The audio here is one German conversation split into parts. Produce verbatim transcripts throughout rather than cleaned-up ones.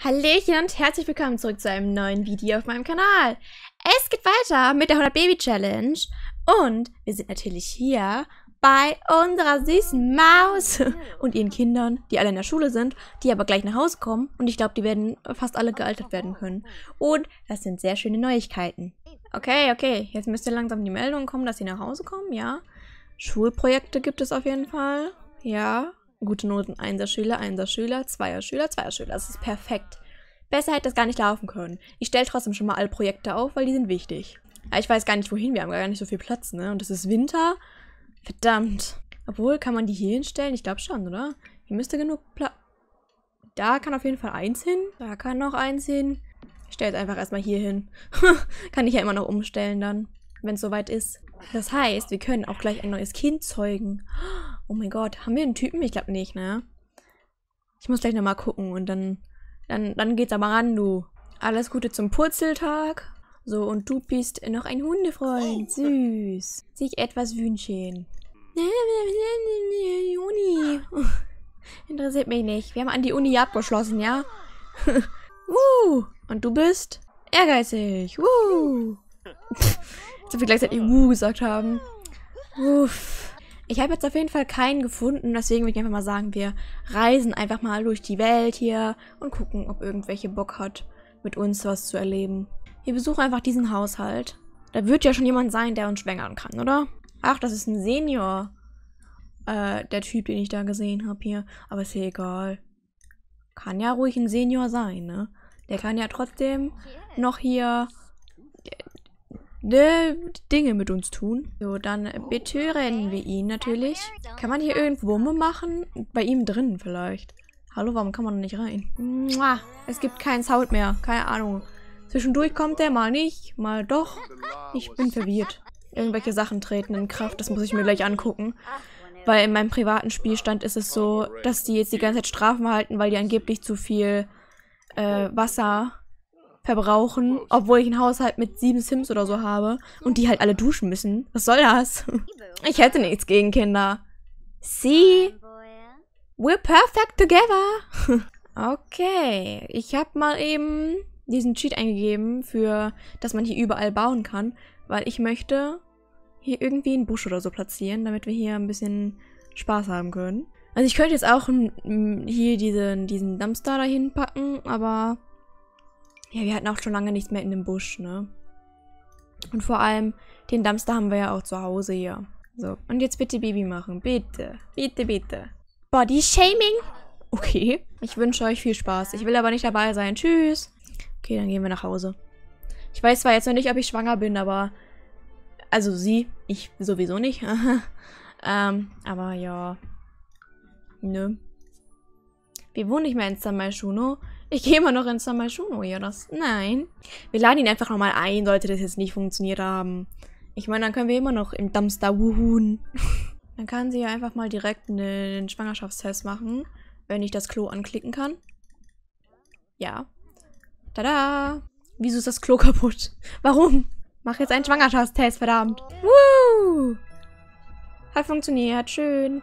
Hallöchen und herzlich willkommen zurück zu einem neuen Video auf meinem Kanal. Es geht weiter mit der hundert Baby Challenge und wir sind natürlich hier bei unserer süßen Maus und ihren Kindern, die alle in der Schule sind, die aber gleich nach Hause kommen und ich glaube, die werden fast alle gealtert werden können. Und das sind sehr schöne Neuigkeiten. Okay, okay, jetzt müsste langsam die Meldung kommen, dass sie nach Hause kommen, ja. Schulprojekte gibt es auf jeden Fall, ja. Gute Noten, Einser-Schüler, Einser-Schüler, Zweier-Schüler, Zweier-Schüler. Das ist perfekt. Besser hätte das gar nicht laufen können. Ich stelle trotzdem schon mal alle Projekte auf, weil die sind wichtig. Aber ich weiß gar nicht, wohin. Wir haben gar nicht so viel Platz, ne? Und es ist Winter. Verdammt. Obwohl, kann man die hier hinstellen? Ich glaube schon, oder? Hier müsste genug Platz... Da kann auf jeden Fall eins hin. Da kann noch eins hin. Ich stelle jetzt einfach erstmal hier hin. Kann ich ja immer noch umstellen dann, wenn es soweit ist. Das heißt, wir können auch gleich ein neues Kind zeugen. Oh mein Gott, haben wir einen Typen? Ich glaube nicht, ne? Ich muss gleich nochmal gucken und dann, dann, dann geht's aber ran, du. Alles Gute zum Purzeltag. So, und du bist noch ein Hundefreund. Süß. Sich etwas wünschen. Uni. Interessiert mich nicht. Wir haben an die Uni abgeschlossen, ja? Woo! Und du bist ehrgeizig. Woo! Jetzt hab ich gleichzeitig Woo gesagt haben. Uff. Ich habe jetzt auf jeden Fall keinen gefunden, deswegen würde ich einfach mal sagen, wir reisen einfach mal durch die Welt hier und gucken, ob irgendwelche Bock hat, mit uns was zu erleben. Wir besuchen einfach diesen Haushalt. Da wird ja schon jemand sein, der uns schwängern kann, oder? Ach, das ist ein Senior. Äh, der Typ, den ich da gesehen habe hier. Aber ist ja egal. Kann ja ruhig ein Senior sein, ne? Der kann ja trotzdem noch hier... Dinge mit uns tun. So, dann betören wir ihn natürlich. Kann man hier irgendwo Wumme machen? Bei ihm drinnen vielleicht. Hallo, warum kann man da nicht rein? Mua, es gibt keinen Sound mehr. Keine Ahnung. Zwischendurch kommt der, mal nicht, mal doch. Ich bin verwirrt. Irgendwelche Sachen treten in Kraft. Das muss ich mir gleich angucken. Weil in meinem privaten Spielstand ist es so, dass die jetzt die ganze Zeit Strafen halten, weil die angeblich zu viel äh, Wasser... verbrauchen, obwohl ich einen Haushalt mit sieben Sims oder so habe und die halt alle duschen müssen. Was soll das? Ich hätte nichts gegen Kinder. See? We're perfect together. Okay. Ich habe mal eben diesen Cheat eingegeben, für, dass man hier überall bauen kann, weil ich möchte hier irgendwie einen Busch oder so platzieren, damit wir hier ein bisschen Spaß haben können. Also ich könnte jetzt auch hier diesen, diesen Dumpster dahin packen, aber... Ja, wir hatten auch schon lange nichts mehr in dem Busch, ne? Und vor allem, den Dumpster haben wir ja auch zu Hause hier. So, und jetzt bitte Baby machen. Bitte, bitte, bitte. Body Shaming? Okay. Ich wünsche euch viel Spaß. Ich will aber nicht dabei sein. Tschüss. Okay, dann gehen wir nach Hause. Ich weiß zwar jetzt noch nicht, ob ich schwanger bin, aber... Also sie, ich sowieso nicht. ähm, aber ja. Nö. Wir wohnen nicht mehr in San Myshuno. Ich gehe immer noch in San Myshuno, ja das... Nein. Wir laden ihn einfach nochmal ein, sollte das jetzt nicht funktioniert haben. Ich meine, dann können wir immer noch im Dumpster wuhun. Dann kann sie ja einfach mal direkt einen Schwangerschaftstest machen, wenn ich das Klo anklicken kann. Ja. Tada! Wieso ist das Klo kaputt? Warum? Mach jetzt einen Schwangerschaftstest, verdammt. Woo! Hat funktioniert, schön.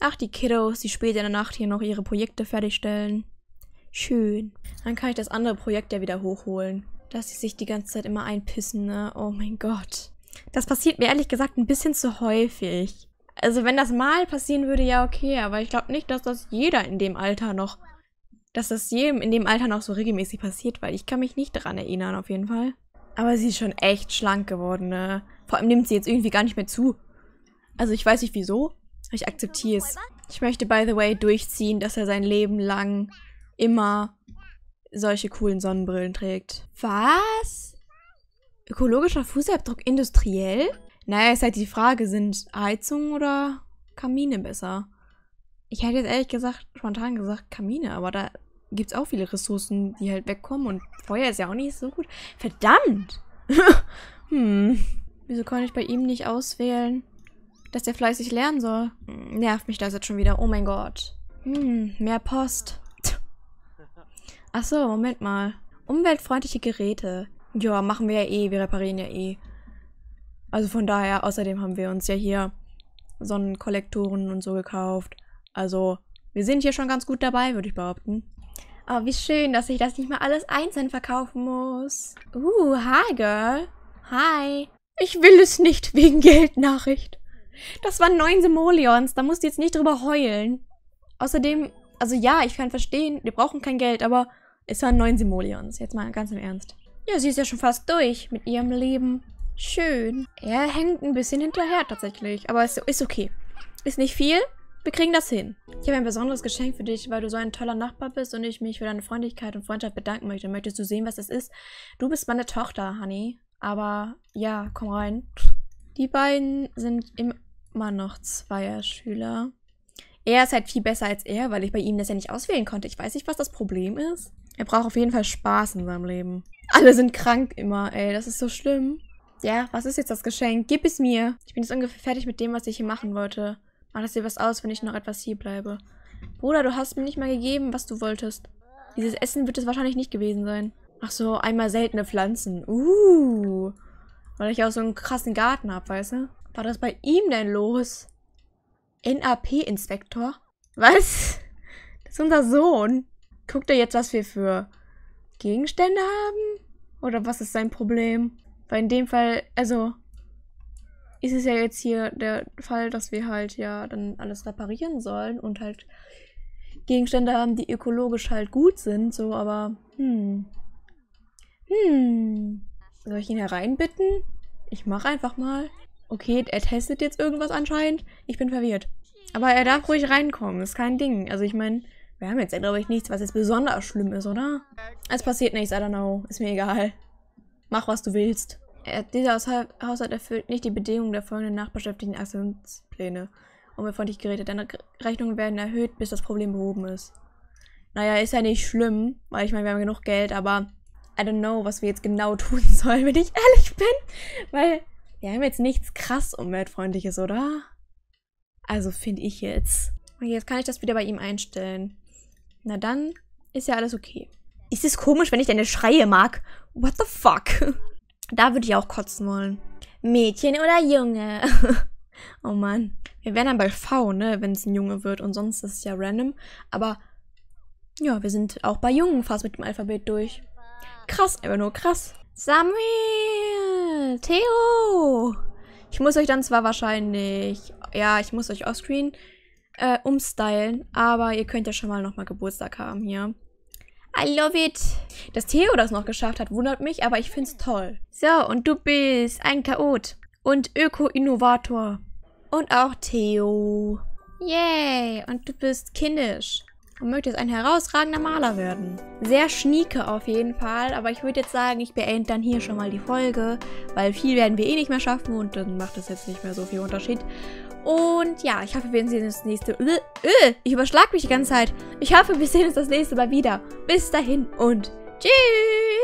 Ach, die Kiddos, die spät in der Nacht hier noch ihre Projekte fertigstellen. Schön. Dann kann ich das andere Projekt ja wieder hochholen. Dass sie sich die ganze Zeit immer einpissen, ne? Oh mein Gott. Das passiert mir ehrlich gesagt ein bisschen zu häufig. Also wenn das mal passieren würde, ja okay. Aber ich glaube nicht, dass das jeder in dem Alter noch... Dass das jedem in dem Alter noch so regelmäßig passiert. Weil ich kann mich nicht daran erinnern, auf jeden Fall. Aber sie ist schon echt schlank geworden, ne? Vor allem nimmt sie jetzt irgendwie gar nicht mehr zu. Also ich weiß nicht wieso. Ich akzeptiere es. Ich möchte, by the way, durchziehen, dass er sein Leben lang... immer solche coolen Sonnenbrillen trägt. Was? Ökologischer Fußabdruck industriell? Naja, ist halt die Frage, sind Heizungen oder Kamine besser? Ich hätte jetzt ehrlich gesagt, spontan gesagt Kamine, aber da gibt es auch viele Ressourcen, die halt wegkommen und Feuer ist ja auch nicht so gut. Verdammt! Hm. Wieso konnte ich bei ihm nicht auswählen, dass er fleißig lernen soll? Nervt mich das jetzt schon wieder, oh mein Gott. Hm, mehr Post. Achso, Moment mal. Umweltfreundliche Geräte. Ja, machen wir ja eh. Wir reparieren ja eh. Also von daher, außerdem haben wir uns ja hier Sonnenkollektoren und so gekauft. Also, wir sind hier schon ganz gut dabei, würde ich behaupten. Oh, wie schön, dass ich das nicht mal alles einzeln verkaufen muss. Uh, hi, Girl. Hi. Ich will es nicht wegen Geldnachricht. Das waren neun Simoleons, da musst du jetzt nicht drüber heulen. Außerdem, also ja, ich kann verstehen, wir brauchen kein Geld, aber es waren neun Simoleons, jetzt mal ganz im Ernst. Ja, sie ist ja schon fast durch mit ihrem Leben. Schön. Er hängt ein bisschen hinterher tatsächlich, aber es ist okay. Ist nicht viel, wir kriegen das hin. Ich habe ein besonderes Geschenk für dich, weil du so ein toller Nachbar bist und ich mich für deine Freundlichkeit und Freundschaft bedanken möchte. Möchtest du sehen, was das ist? Du bist meine Tochter, Honey. Aber ja, komm rein. Die beiden sind immer noch Zweierschüler. Er ist halt viel besser als er, weil ich bei ihm das ja nicht auswählen konnte. Ich weiß nicht, was das Problem ist. Er braucht auf jeden Fall Spaß in seinem Leben. Alle sind krank immer, ey. Das ist so schlimm. Ja, was ist jetzt das Geschenk? Gib es mir. Ich bin jetzt ungefähr fertig mit dem, was ich hier machen wollte. Macht das dir was aus, wenn ich noch etwas hier bleibe? Bruder, du hast mir nicht mal gegeben, was du wolltest. Dieses Essen wird es wahrscheinlich nicht gewesen sein. Ach so, einmal seltene Pflanzen. Uh, weil ich auch so einen krassen Garten habe, weißt du? War das bei ihm denn los? N A P-Inspektor? Was? Das ist unser Sohn. Guckt er jetzt, was wir für Gegenstände haben? Oder was ist sein Problem? Weil in dem Fall, also, ist es ja jetzt hier der Fall, dass wir halt ja dann alles reparieren sollen und halt Gegenstände haben, die ökologisch halt gut sind, so, aber, hm... Hm. Soll ich ihn hereinbitten? Ich mach einfach mal. Okay, er testet jetzt irgendwas anscheinend. Ich bin verwirrt. Aber er darf ruhig reinkommen. Ist kein Ding. Also ich meine, wir haben jetzt ja, glaube ich, nichts, was jetzt besonders schlimm ist, oder? Es passiert nichts, I don't know. Ist mir egal. Mach, was du willst. Er, dieser Haushalt erfüllt nicht die Bedingungen der folgenden nachbarschaftlichen Aktionspläne. Umweltfreundlich geredet. Deine Rechnungen werden erhöht, bis das Problem behoben ist. Naja, ist ja nicht schlimm, weil ich meine, wir haben genug Geld, aber... I don't know, was wir jetzt genau tun sollen, wenn ich ehrlich bin. Weil wir haben jetzt nichts krass umweltfreundliches, oder? Also finde ich jetzt. Okay, jetzt kann ich das wieder bei ihm einstellen. Na dann ist ja alles okay. Ist es komisch, wenn ich deine Schreie mag? What the fuck? Da würde ich auch kotzen wollen. Mädchen oder Junge? Oh Mann. Wir wären dann bei V, ne? Wenn es ein Junge wird und sonst ist es ja random. Aber ja, wir sind auch bei Jungen fast mit dem Alphabet durch. Krass, aber nur krass. Samuel! Theo! Ich muss euch dann zwar wahrscheinlich... Ja, ich muss euch offscreen äh, umstylen, aber ihr könnt ja schon mal nochmal Geburtstag haben hier. I love it! Dass Theo das noch geschafft hat, wundert mich, aber ich find's toll. So, und du bist ein Chaot und Öko-Innovator. Und auch Theo. Yay! Und du bist kindisch. Und möchte jetzt ein herausragender Maler werden. Sehr schnieke auf jeden Fall, aber ich würde jetzt sagen, ich beende dann hier schon mal die Folge, weil viel werden wir eh nicht mehr schaffen und dann macht es jetzt nicht mehr so viel Unterschied. Und ja, ich hoffe, wir sehen uns das nächste... Ich überschlag mich die ganze Zeit. Ich hoffe, wir sehen uns das nächste Mal wieder. Bis dahin und tschüss!